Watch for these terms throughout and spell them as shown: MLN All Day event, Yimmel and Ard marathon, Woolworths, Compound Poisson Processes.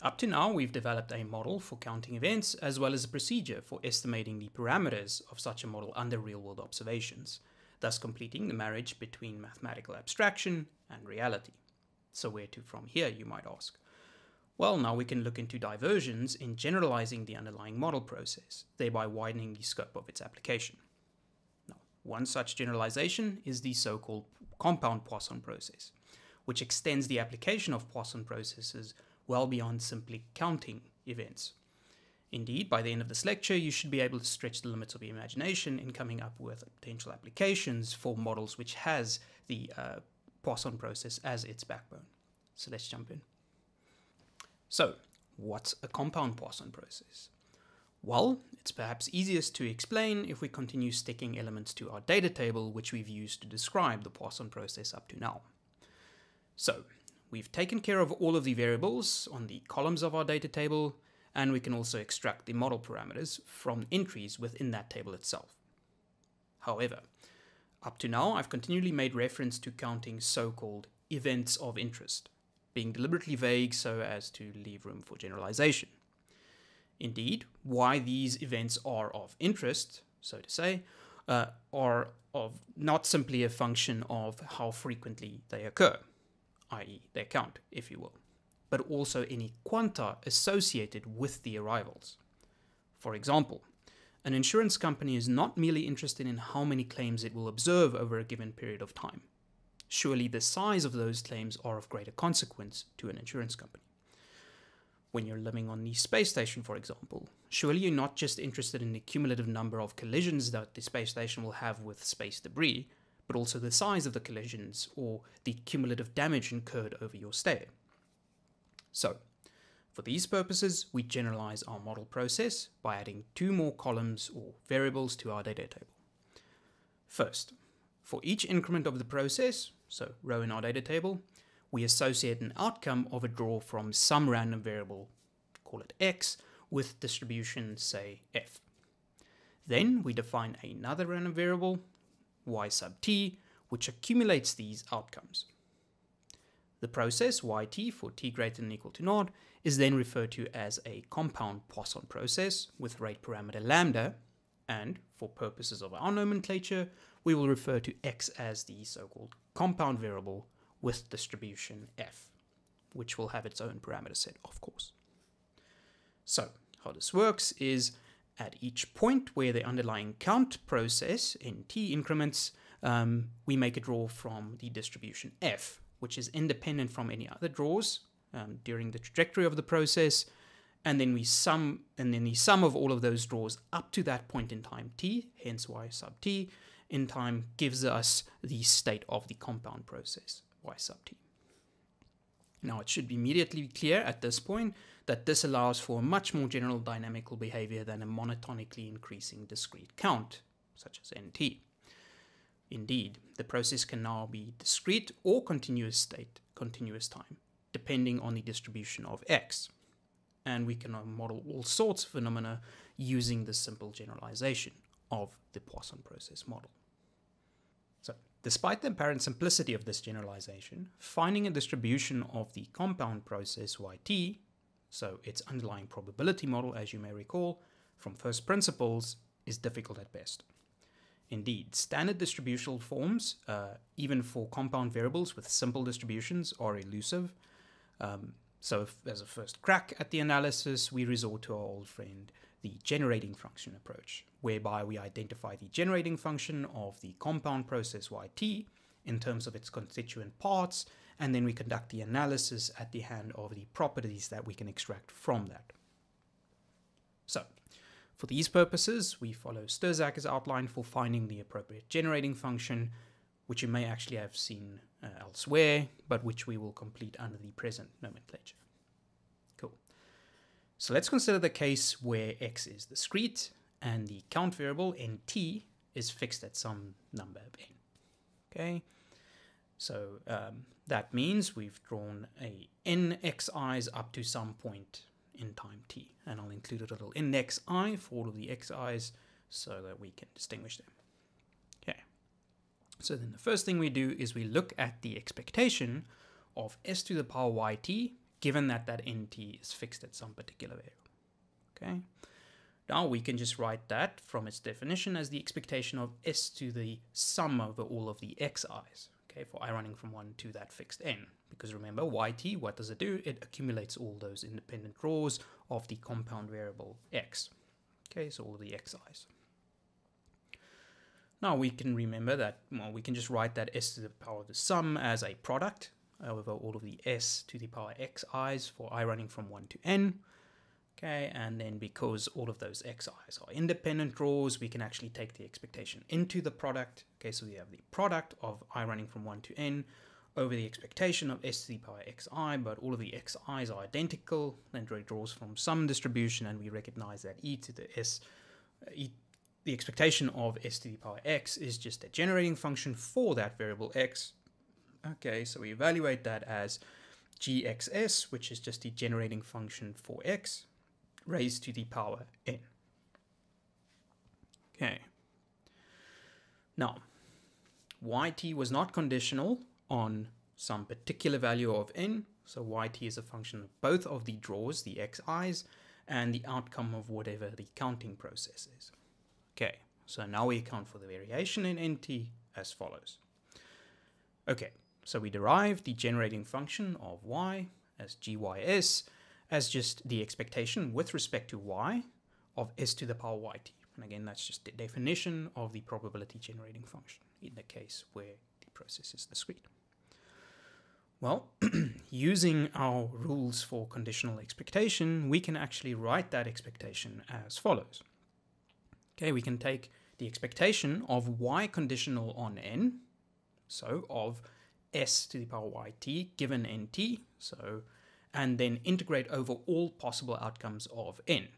Up to now, we've developed a model for counting events as well as a procedure for estimating the parameters of such a model under real-world observations, thus completing the marriage between mathematical abstraction and reality. So where to from here, you might ask? Well, now we can look into diversions in generalizing the underlying model process, thereby widening the scope of its application. Now, one such generalization is the so-called compound Poisson process, which extends the application of Poisson processes well beyond simply counting events. Indeed, by the end of this lecture, you should be able to stretch the limits of your imagination in coming up with potential applications for models which has the Poisson process as its backbone. So let's jump in. So, what's a compound Poisson process? Well, it's perhaps easiest to explain if we continue sticking elements to our data table, which we've used to describe the Poisson process up to now. So, we've taken care of all of the variables on the columns of our data table, and we can also extract the model parameters from entries within that table itself. However, up to now, I've continually made reference to counting so-called events of interest, being deliberately vague so as to leave room for generalization. Indeed, why these events are of interest, so to say, are of not simply a function of how frequently they occur, i.e. their count, if you will, but also any quanta associated with the arrivals. For example, an insurance company is not merely interested in how many claims it will observe over a given period of time. Surely the size of those claims are of greater consequence to an insurance company. When you're living on the space station, for example, surely you're not just interested in the cumulative number of collisions that the space station will have with space debris, but also the size of the collisions or the cumulative damage incurred over your stay. So, for these purposes, we generalize our model process by adding two more columns or variables to our data table. First, for each increment of the process, so row in our data table, we associate an outcome of a draw from some random variable, call it x, with distribution, say, f. Then we define another random variable, y sub t, which accumulates these outcomes. The process yt for t greater than or equal to naught is then referred to as a compound Poisson process with rate parameter lambda, and for purposes of our nomenclature, we will refer to x as the so-called compound variable with distribution f, which will have its own parameter set, of course. So, how this works is, at each point where the underlying count process in t increments, we make a draw from the distribution f, which is independent from any other draws during the trajectory of the process, and then the sum of all of those draws up to that point in time t, hence y sub t, in time gives us the state of the compound process, y sub t. Now, it should be immediately clear at this point that this allows for a much more general dynamical behavior than a monotonically increasing discrete count, such as nt. Indeed, the process can now be discrete or continuous state, continuous time, depending on the distribution of x. And we can model all sorts of phenomena using this simple generalization of the Poisson process model. Despite the apparent simplicity of this generalization, finding a distribution of the compound process yt, so its underlying probability model, as you may recall, from first principles, is difficult at best. Indeed, standard distributional forms, even for compound variables with simple distributions, are elusive. So as a first crack at the analysis, we resort to our old friend, the generating function approach, whereby we identify the generating function of the compound process yt in terms of its constituent parts, and then we conduct the analysis at the hand of the properties that we can extract from that. So, for these purposes, we follow Stirzaker's outline for finding the appropriate generating function, which you may actually have seen elsewhere, but which we will complete under the present nomenclature. So let's consider the case where x is discrete and the count variable nt is fixed at some number of n. Okay, so that means we've drawn a n xi's up to some point in time t, and I'll include a little index I for all of the xi's so that we can distinguish them. Okay, so then the first thing we do is we look at the expectation of s to the power yt given that that nt is fixed at some particular value. Okay, now we can just write that from its definition as the expectation of s to the sum over all of the xi's, okay, for I running from 1 to that fixed n, because remember yt, what does it do? It accumulates all those independent rows of the compound variable x, okay, so all of the xi's. Now we can remember that, well, we can just write that s to the power of the sum as a product over all of the s to the power xi's for I running from 1 to n. Okay, and then because all of those xi's are independent rows, we can actually take the expectation into the product. Okay, so we have the product of I running from 1 to n over the expectation of s to the power xi, but all of the xi's are identical, and it draws from some distribution, and we recognize that the expectation of s to the power x is just a generating function for that variable x. Okay, so we evaluate that as gxs, which is just the generating function for x, raised to the power n. Okay. Now, yt was not conditional on some particular value of n, so yt is a function of both of the draws, the xi's, and the outcome of whatever the counting process is. Okay, so now we account for the variation in nt as follows. Okay, so we derive the generating function of y as gys as just the expectation with respect to y of s to the power yt. And again, that's just the definition of the probability generating function in the case where the process is discrete. Well, using our rules for conditional expectation, we can actually write that expectation as follows. Okay, we can take the expectation of y conditional on n, so of s to the power yt given nt, so, and then integrate over all possible outcomes of n.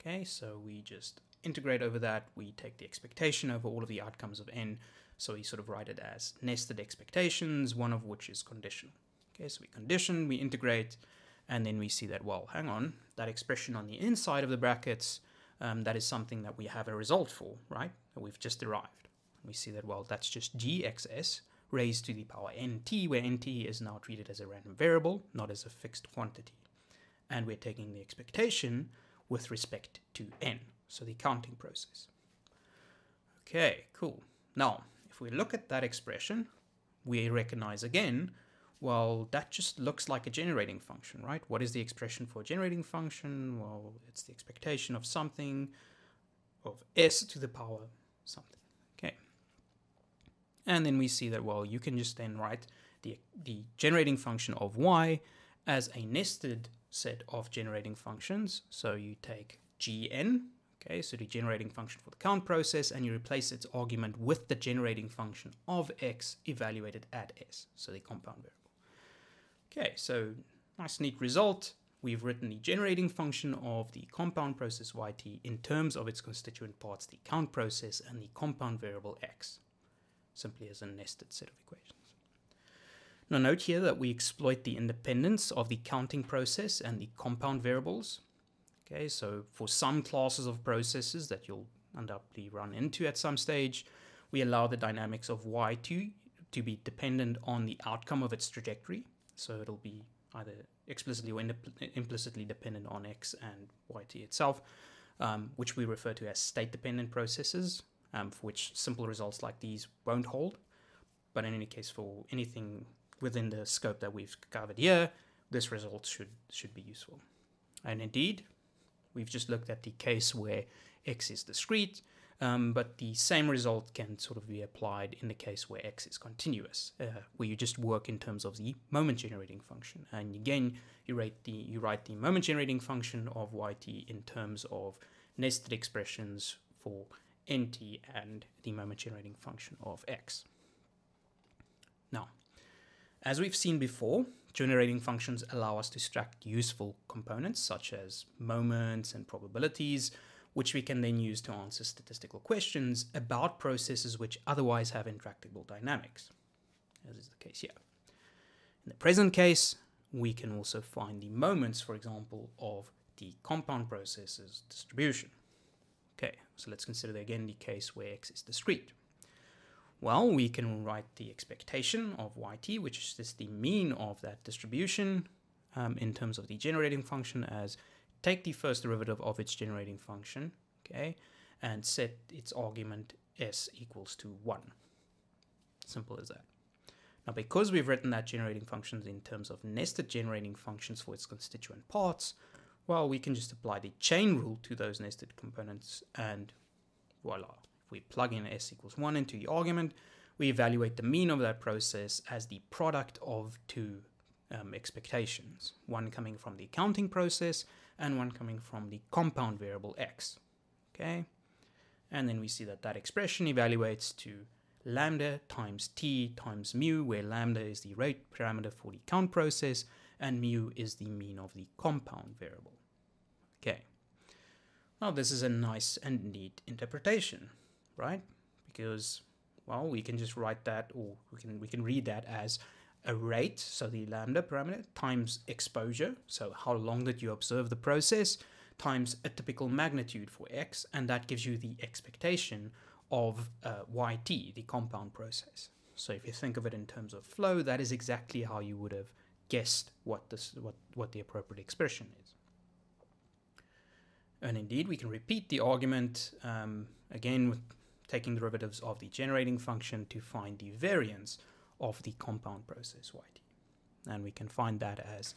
Okay, so we just integrate over that, we take the expectation over all of the outcomes of n, so we sort of write it as nested expectations, one of which is conditional. Okay, so we condition, we integrate, and then we see that, well, hang on, that expression on the inside of the brackets, that is something that we have a result for, right? That we've just derived. We see that, well, that's just gxs raised to the power nt, where nt is now treated as a random variable, not as a fixed quantity. And we're taking the expectation with respect to n, so the counting process. Okay, cool. Now, if we look at that expression, we recognize again, well, that just looks like a generating function, right? What is the expression for a generating function? Well, it's the expectation of something, of s to the power something. Okay. And then we see that, well, you can just then write the generating function of y as a nested set of generating functions. So you take gn, okay, so the generating function for the count process, and you replace its argument with the generating function of x evaluated at s, so the compound variable. Okay, so nice neat result. We've written the generating function of the compound process yt in terms of its constituent parts, the count process and the compound variable x, simply as a nested set of equations. Now note here that we exploit the independence of the counting process and the compound variables. Okay, so for some classes of processes that you'll undoubtedly run into at some stage, we allow the dynamics of y2 to be dependent on the outcome of its trajectory. So it'll be either explicitly or implicitly dependent on x and yt itself, which we refer to as state-dependent processes, for which simple results like these won't hold. But in any case, for anything within the scope that we've covered here, this result should be useful. And indeed, we've just looked at the case where x is discrete, but the same result can sort of be applied in the case where x is continuous, where you just work in terms of the moment generating function. And again, you write the moment generating function of yt in terms of nested expressions for nt and the moment generating function of x. Now, as we've seen before, generating functions allow us to extract useful components such as moments and probabilities, which we can then use to answer statistical questions about processes which otherwise have intractable dynamics, as is the case here. In the present case, we can also find the moments, for example, of the compound processes distribution. Okay, so let's consider again the case where x is discrete. Well, we can write the expectation of yt, which is just the mean of that distribution, in terms of the generating function as take the first derivative of its generating function, okay, and set its argument s equals to 1. Simple as that. Now, because we've written that generating functions in terms of nested generating functions for its constituent parts, well, we can just apply the chain rule to those nested components, and voila. If we plug in s equals 1 into the argument, we evaluate the mean of that process as the product of two expectations, one coming from the counting process and one coming from the compound variable x. Okay, and then we see that that expression evaluates to lambda times t times mu, where lambda is the rate parameter for the count process and mu is the mean of the compound variable. Okay, now this is a nice and neat interpretation, right? Because, well, we can just write that, or we can read that as a rate, so the lambda parameter, times exposure, so how long did you observe the process, times a typical magnitude for x, and that gives you the expectation of yt, the compound process. So if you think of it in terms of flow, that is exactly how you would have guessed what the appropriate expression is. And indeed, we can repeat the argument again with taking derivatives of the generating function to find the variance of the compound process yt. And we can find that as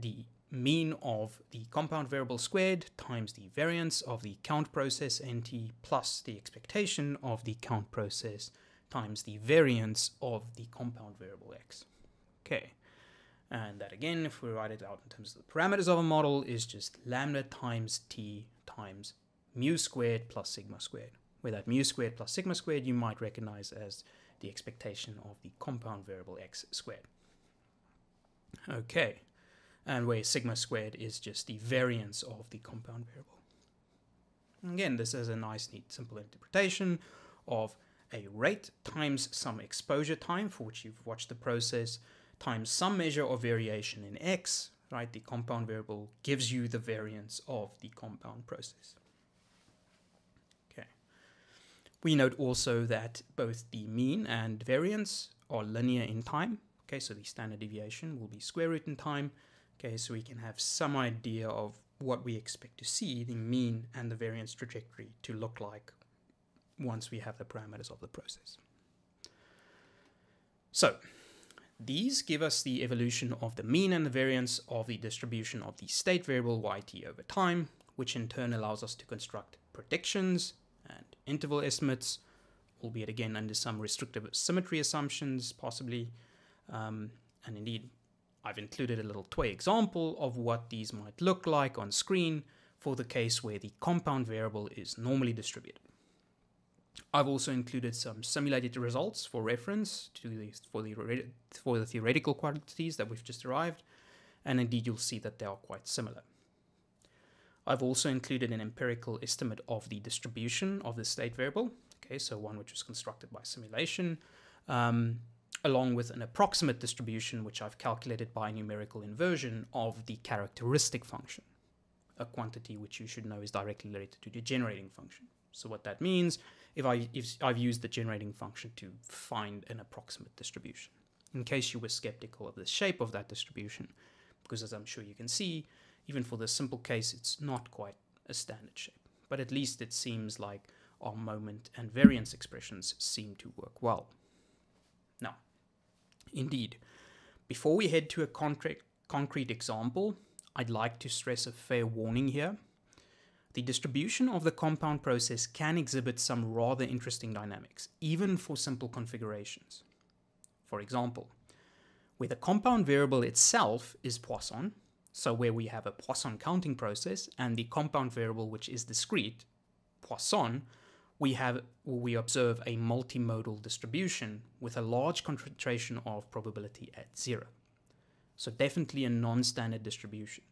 the mean of the compound variable squared times the variance of the count process nt plus the expectation of the count process times the variance of the compound variable x. Okay, and that again, if we write it out in terms of the parameters of a model, is just lambda times t times mu squared plus sigma squared, where that mu squared plus sigma squared you might recognize as the expectation of the compound variable x squared. Okay, and where sigma squared is just the variance of the compound variable. Again, this is a nice, neat, simple interpretation of a rate times some exposure time for which you've watched the process times some measure of variation in x, right? The compound variable gives you the variance of the compound process. Okay. We note also that both the mean and variance are linear in time. Okay, so the standard deviation will be square root in time. Okay, so we can have some idea of what we expect to see the mean and the variance trajectory to look like once we have the parameters of the process. So these give us the evolution of the mean and the variance of the distribution of the state variable yt over time, which in turn allows us to construct predictions and interval estimates, albeit again under some restrictive symmetry assumptions possibly. And indeed, I've included a little toy example of what these might look like on screen for the case where the compound variable is normally distributed. I've also included some simulated results for reference to for the theoretical quantities that we've just derived, and indeed you'll see that they are quite similar. I've also included an empirical estimate of the distribution of the state variable, okay, so one which was constructed by simulation, along with an approximate distribution which I've calculated by numerical inversion of the characteristic function, a quantity which you should know is directly related to the generating function. So what that means, if I've used the generating function to find an approximate distribution, in case you were skeptical of the shape of that distribution, because as I'm sure you can see, even for this simple case, it's not quite a standard shape, but at least it seems like our moment and variance expressions seem to work well. Now, indeed, before we head to a concrete example, I'd like to stress a fair warning here. The distribution of the compound process can exhibit some rather interesting dynamics, even for simple configurations. For example, where the compound variable itself is Poisson, so where we have a Poisson counting process and the compound variable which is discrete, Poisson, we observe a multimodal distribution with a large concentration of probability at 0. So definitely a non-standard distribution.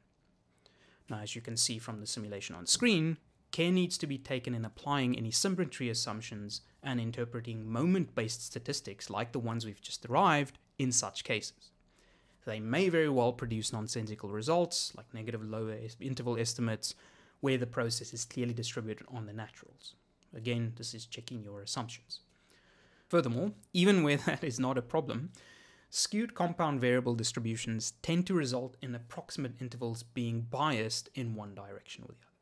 Now, as you can see from the simulation on screen, care needs to be taken in applying any symmetry assumptions and interpreting moment-based statistics like the ones we've just derived in such cases. They may very well produce nonsensical results like negative lower interval estimates where the process is clearly distributed on the naturals. Again, this is checking your assumptions. Furthermore, even where that is not a problem, skewed compound variable distributions tend to result in approximate intervals being biased in one direction or the other.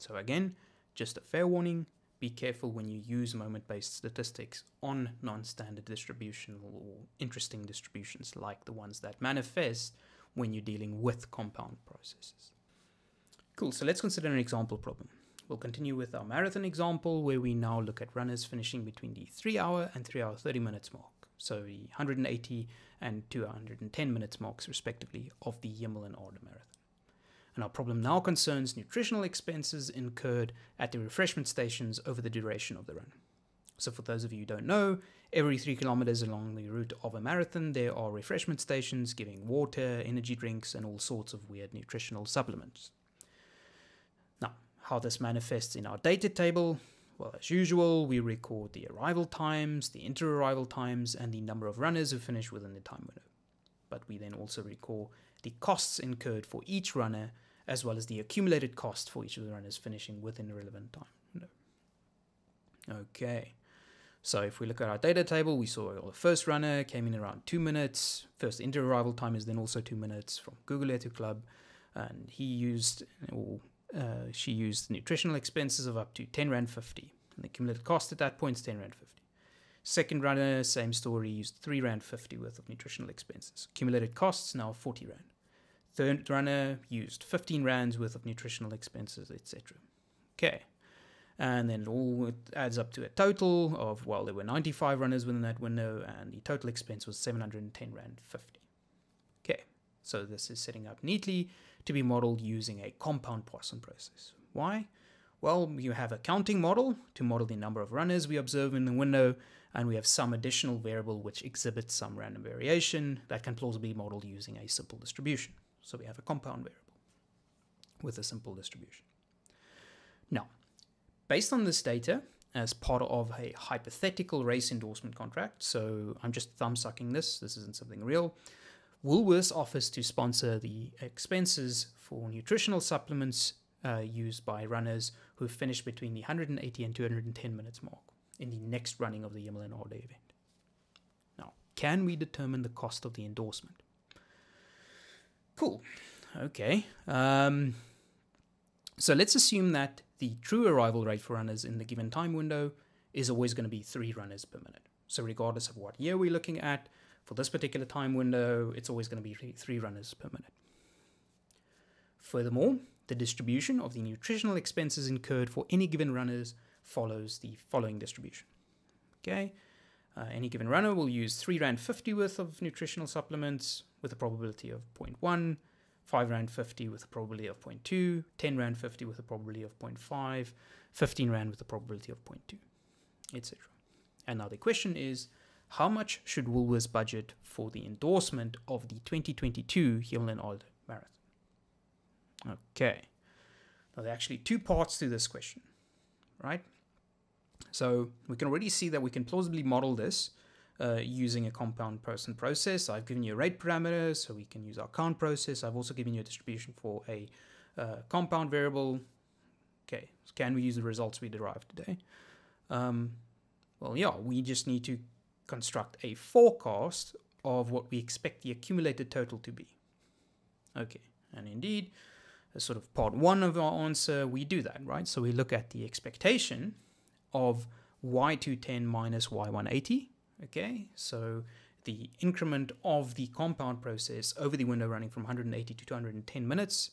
So again, just a fair warning, be careful when you use moment-based statistics on non-standard distribution or interesting distributions like the ones that manifest when you're dealing with compound processes. Cool, so let's consider an example problem. We'll continue with our marathon example where we now look at runners finishing between the 3 hour and 3 hour 30 minutes mark. So the 180 and 210 minutes marks respectively of the Yimmel and Ard marathon. And our problem now concerns nutritional expenses incurred at the refreshment stations over the duration of the run. So for those of you who don't know, every 3 kilometers along the route of a marathon, there are refreshment stations giving water, energy drinks, and all sorts of weird nutritional supplements. Now, how this manifests in our data table, well, as usual, we record the arrival times, the inter-arrival times, and the number of runners who finish within the time window. But we then also record the costs incurred for each runner, as well as the accumulated cost for each of the runners finishing within the relevant time window. Okay, so if we look at our data table, we saw the first runner came in around 2 minutes. First inter-arrival time is then also 2 minutes from Google to Club, and he used, or she used nutritional expenses of up to 10 Rand 50, and the cumulative cost at that point is 10 Rand 50. Second runner, same story, used 3 Rand 50 worth of nutritional expenses. Cumulative costs now 40 Rand. Third runner used 15 Rands worth of nutritional expenses, etc. Okay, and then it all adds up to a total of, well, there were 95 runners within that window, and the total expense was 710 Rand 50. Okay, so this is setting up neatly to be modeled using a compound Poisson process. Why? Well, you have a counting model to model the number of runners we observe in the window, and we have some additional variable which exhibits some random variation that can plausibly be modeled using a simple distribution. So we have a compound variable with a simple distribution. Now, based on this data, as part of a hypothetical race endorsement contract, so I'm just thumb-sucking this isn't something real, Woolworths offers to sponsor the expenses for nutritional supplements used by runners who finish between the 180 and 210 minutes mark in the next running of the MLN All Day event. Now, can we determine the cost of the endorsement? Cool, okay. So let's assume that the true arrival rate for runners in the given time window is always going to be 3 runners per minute. So regardless of what year we're looking at, for this particular time window, it's always going to be 3 runners per minute. Furthermore, the distribution of the nutritional expenses incurred for any given runners follows the following distribution. Okay, any given runner will use 3 Rand 50 worth of nutritional supplements with a probability of 0.1, 5 Rand 50 with a probability of 0.2, 10 Rand 50 with a probability of 0.5, 15 Rand with a probability of 0.2, etc. And now the question is, how much should Woolworths budget for the endorsement of the 2022 Yimmel and Ard marathon? Okay, now there are actually 2 parts to this question, right? So we can already see that we can plausibly model this using a compound Poisson process. I've given you a rate parameter, so we can use our count process. I've also given you a distribution for a compound variable. Okay, so can we use the results we derived today? Well, yeah, we just need to construct a forecast of what we expect the accumulated total to be. Okay, and indeed, as sort of part one of our answer, we do that, right? So we look at the expectation of y210 minus y180, okay? So the increment of the compound process over the window running from 180 to 210 minutes,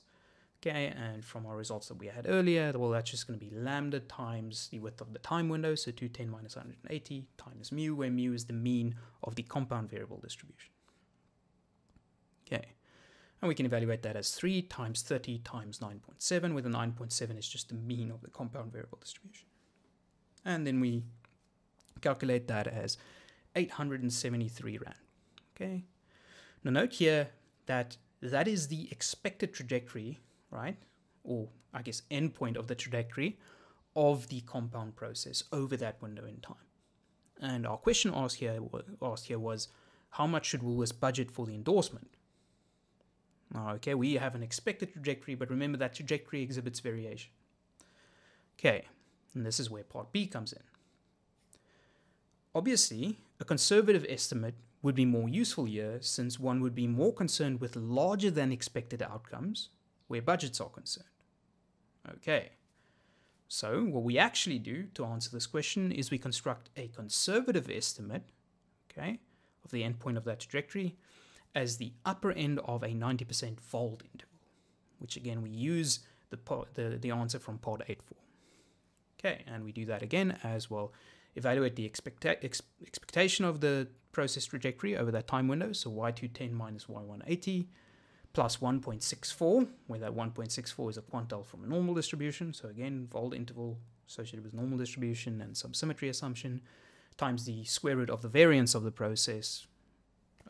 okay? And from our results that we had earlier, well, that's just going to be lambda times the width of the time window, so 210 minus 180 times mu, where mu is the mean of the compound variable distribution. Okay. And we can evaluate that as 3 times 30 times 9.7, where the 9.7 is just the mean of the compound variable distribution. And then we calculate that as 873 Rand. Okay. Now note here that that is the expected trajectory, right? Or I guess endpoint of the trajectory of the compound process over that window in time. And our question asked here was, how much should Woolworths budget for the endorsement? Okay, we have an expected trajectory, but remember that trajectory exhibits variation. Okay, and this is where part B comes in. Obviously, a conservative estimate would be more useful here, since one would be more concerned with larger than expected outcomes where budgets are concerned. Okay, so what we actually do to answer this question is we construct a conservative estimate, okay, of the endpoint of that trajectory as the upper end of a 90% fold interval, which again we use the answer from part 8 for. Okay, and we do that again as well. Evaluate the expectation of the process trajectory over that time window, so y210 minus y180 plus 1.64, where that 1.64 is a quantile from a normal distribution, so again, fold interval associated with normal distribution and some symmetry assumption, times the square root of the variance of the process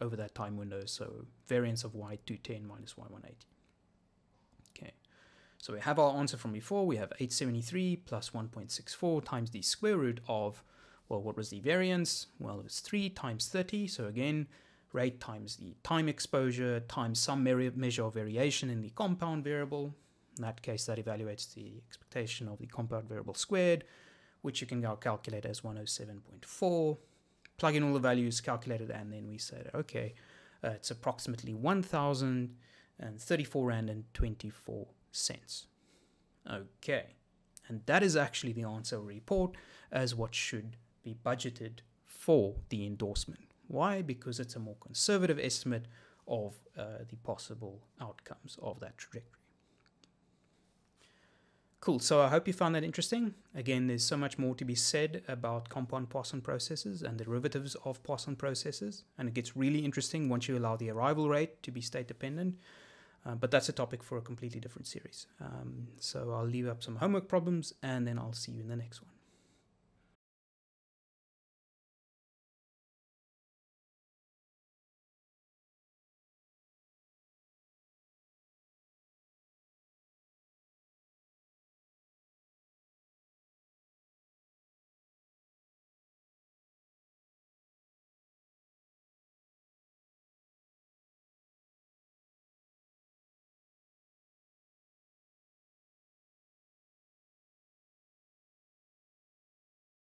over that time window, so variance of y210 minus y180. Okay, so we have our answer from before, we have 873 plus 1.64 times the square root of, well, what was the variance? Well, it was 3 times 30, so again, rate times the time exposure times some measure of variation in the compound variable. In that case, that evaluates the expectation of the compound variable squared, which you can now calculate as 107.4. Plug in all the values calculated, and then we said, okay, it's approximately 1,034 Rand and 24 cents. Okay, and that is actually the answer report as what should be budgeted for the endorsement. Why? Because it's a more conservative estimate of the possible outcomes of that trajectory. Cool, so I hope you found that interesting. Again, there's so much more to be said about compound Poisson processes and derivatives of Poisson processes, and it gets really interesting once you allow the arrival rate to be state-dependent, but that's a topic for a completely different series. So I'll leave up some homework problems, and then I'll see you in the next one.